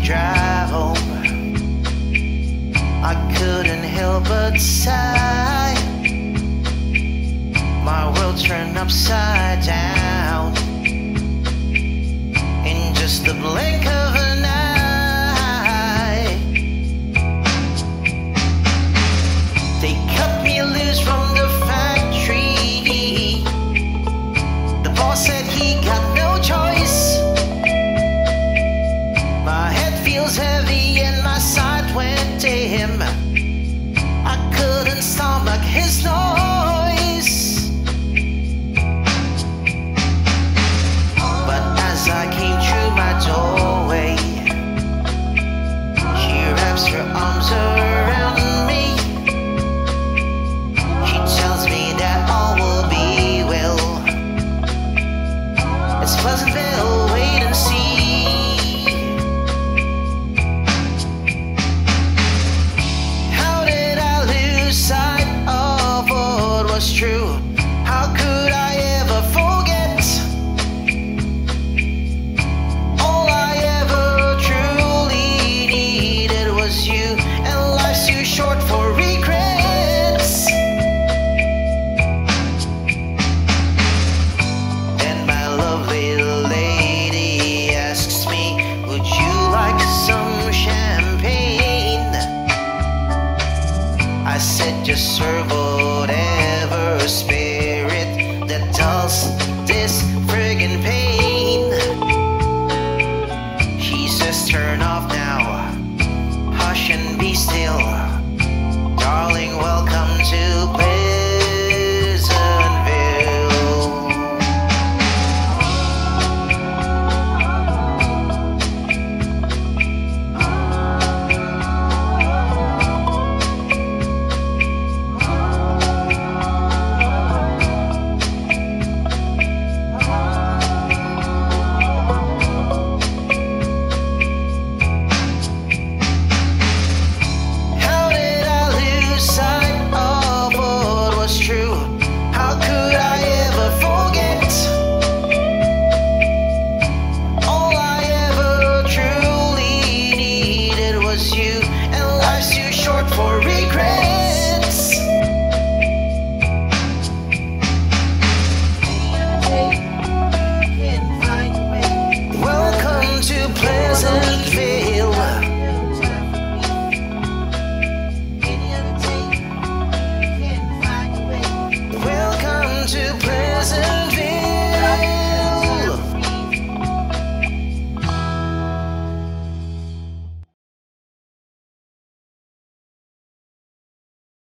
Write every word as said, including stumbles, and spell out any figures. easy drive home. I couldn't help but sigh. My world turned upside down in just the blink of an eye. They cut me loose from the factory. The boss said he got no choice. My head feels heavy and my side went dim. I couldn't stomach his noise. I came through my doorway, she wraps her arms around me. She tells me that all will be well. It's Pleasantville, wait and see. How did I lose sight of what was true? How could I ever forget? Just serve it.